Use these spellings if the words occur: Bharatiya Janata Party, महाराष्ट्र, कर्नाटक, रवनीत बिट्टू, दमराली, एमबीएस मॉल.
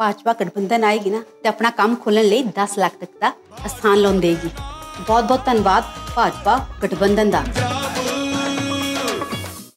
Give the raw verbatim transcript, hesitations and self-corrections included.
भाजपा गठबंधन आएगी ना तो अपना काम खोलने लिए दस लाख तक का स्थान लोन देगी। बहुत बहुत धन्यवाद भाजपा गठबंधन का।